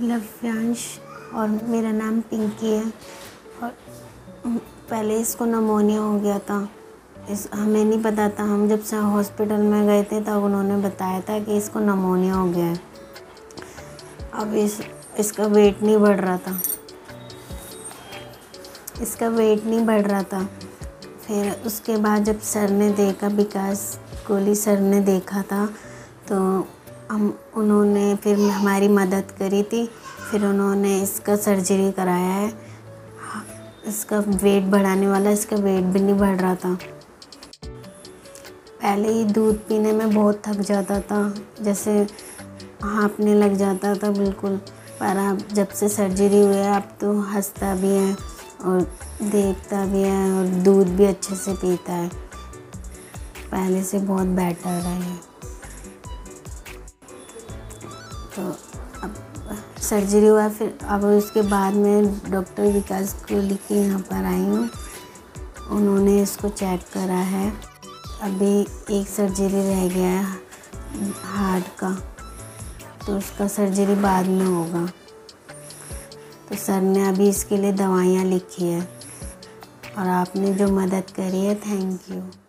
लव्यांश और मेरा नाम पिंकी है। और पहले इसको निमोनिया हो गया था, हमें नहीं पता था। हम जब से हॉस्पिटल में गए थे तब उन्होंने बताया था कि इसको निमोनिया हो गया है। अब इसका वेट नहीं बढ़ रहा था, फिर उसके बाद जब सर ने देखा, विकास कोहली सर ने देखा था, तो उन्होंने फिर हमारी मदद करी थी। फिर उन्होंने इसका सर्जरी कराया है। इसका वेट बढ़ाने वाला, इसका वेट भी नहीं बढ़ रहा था। पहले ही दूध पीने में बहुत थक जाता था, जैसे हाँफने लग जाता था बिल्कुल, पर अब जब से सर्जरी हुई है अब तो हंसता भी है और देखता भी है और दूध भी अच्छे से पीता है। पहले से बहुत बेटर है। तो अब सर्जरी हुआ, फिर अब उसके बाद में डॉक्टर विकास कोहली के यहाँ पर आई हूँ। उन्होंने इसको चेक करा है। अभी एक सर्जरी रह गया है हार्ट का, तो उसका सर्जरी बाद में होगा। तो सर ने अभी इसके लिए दवाइयाँ लिखी है। और आपने जो मदद करी है, थैंक यू।